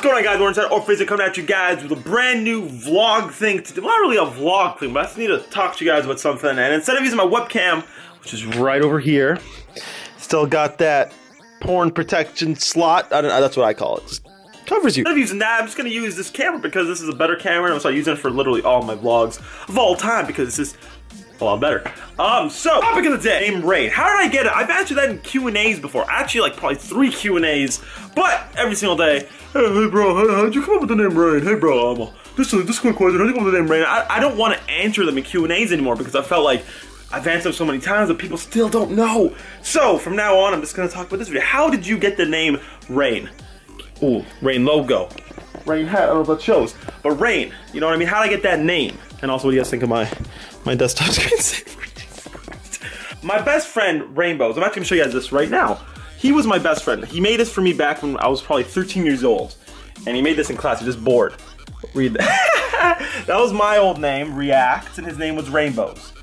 What's going on, guys? We're inside Orphizer coming at you guys with a brand new vlog thing to do. Well, not really a vlog thing, but I just need to talk to you guys about something. And instead of using my webcam, which is right over here, still got that porn protection slot. I don't know, that's what I call it. Just covers you. Instead of using that, I'm just going to use this camera because this is a better camera. And I'm sorry, using it for literally all my vlogs of all time because it's just a lot better. So topic of the day, name raid. How did I get it? I've answered that in Q&As before. Actually, like probably 3 Q&As, but every single day, hey bro, how'd you come up with the name raid? Hey bro, this quick question, how'd you come up with the name raid? I don't want to answer them in Q&As anymore because I felt like I've answered them so many times that people still don't know. So from now on, I'm just gonna talk about this video. How did you get the name Rain? Ooh, Rain logo. Rain hat, I don't know if that shows, but Rain, you know what I mean? How did I get that name? And also, what do you guys think of my desktop screensaver? My best friend, Rainbows, I'm actually gonna show you guys this right now. He was my best friend. He made this for me back when I was probably 13 years old. And he made this in class, he was just bored. Read that. That was my old name, React, and his name was Rainbows.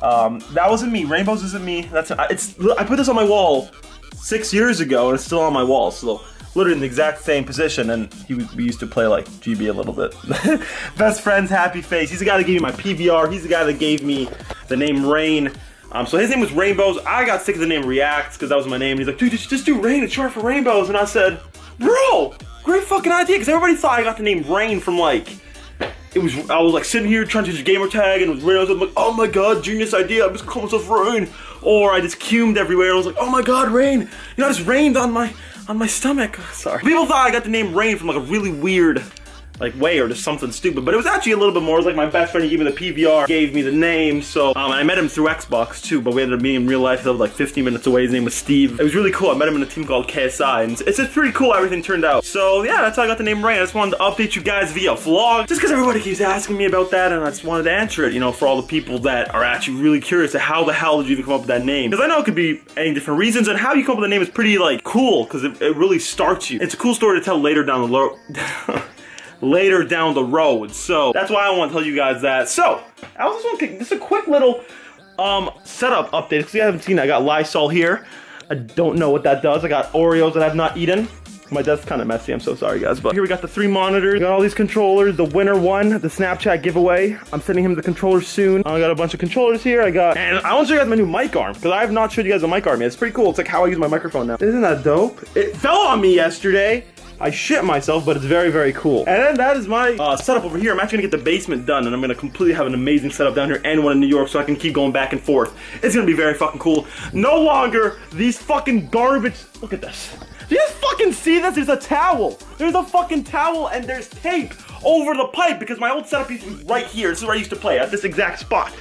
That wasn't me, Rainbows isn't me. I put this on my wall 6 years ago, and it's still on my wall, so literally in the exact same position, and we used to play like GB a little bit. Best friends, happy face. He's the guy that gave me my PVR. He's the guy that gave me the name Rain. So his name was Rainbows. I got sick of the name Reacts because that was my name. He's like, dude, just do Rain. It's short for Rainbows. And I said, bro, great fucking idea, because everybody thought I got the name Rain from like, I was like sitting here trying to use a gamer tag, and it was Rain. I was like, oh my god, genius idea. I'm just gonna call myself Rain. Or I just cumed everywhere. I was like, oh my god, Rain. You know, I just rained on my stomach. Sorry. People thought I got the name Rain from like a really weird like way or just something stupid, but it was actually a little bit more. It was like my best friend, he gave me the PVR, gave me the name, so and I met him through Xbox too, but we ended up meeting in real life. That was like 15 minutes away. His name was Steve. It was really cool. I met him in a team called KSI, and it's just pretty cool how everything turned out. So yeah, that's how I got the name Rain. I just wanted to update you guys via vlog, just because everybody keeps asking me about that, and I just wanted to answer it, you know, for all the people that are actually really curious to how the hell did you even come up with that name, because I know it could be any different reasons, and how you come up with the name is pretty like cool, because it really starts you. It's a cool story to tell later down the road. Later down the road, so that's why I want to tell you guys that. So I also want to take just a quick little setup update, because you haven't seen it. I got Lysol here. I don't know what that does. I got Oreos that I've not eaten. My desk's kind of messy. I'm so sorry, guys. But here we got the 3 monitors. We got all these controllers. The winner won the Snapchat giveaway. I'm sending him the controller soon. I got a bunch of controllers here. And I want to show you guys my new mic arm, because I have not showed you guys the mic arm yet. It's pretty cool. It's like how I use my microphone now. Isn't that dope? It fell on me yesterday. I shit myself, but it's very, very cool. And then that is my setup over here. I'm actually gonna get the basement done, and I'm gonna completely have an amazing setup down here and one in New York, so I can keep going back and forth. It's gonna be very fucking cool. No longer these fucking garbage. Look at this. Do you guys fucking see this? There's a towel. There's a fucking towel, and there's tape over the pipe, because my old setup used to be right here. This is where I used to play, at this exact spot.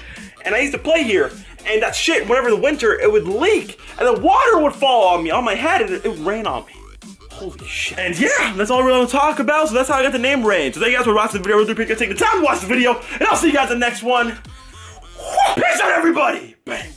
And I used to play here, and that shit, whenever the winter, it would leak, and the water would fall on me, on my head, and it would rain on me. Holy shit. And yeah, that's all we're gonna talk about, so that's how I got the name Rain. So thank you guys for watching the video. I really appreciate you taking the time to watch the video, and I'll see you guys in the next one. Peace out, everybody! Bang!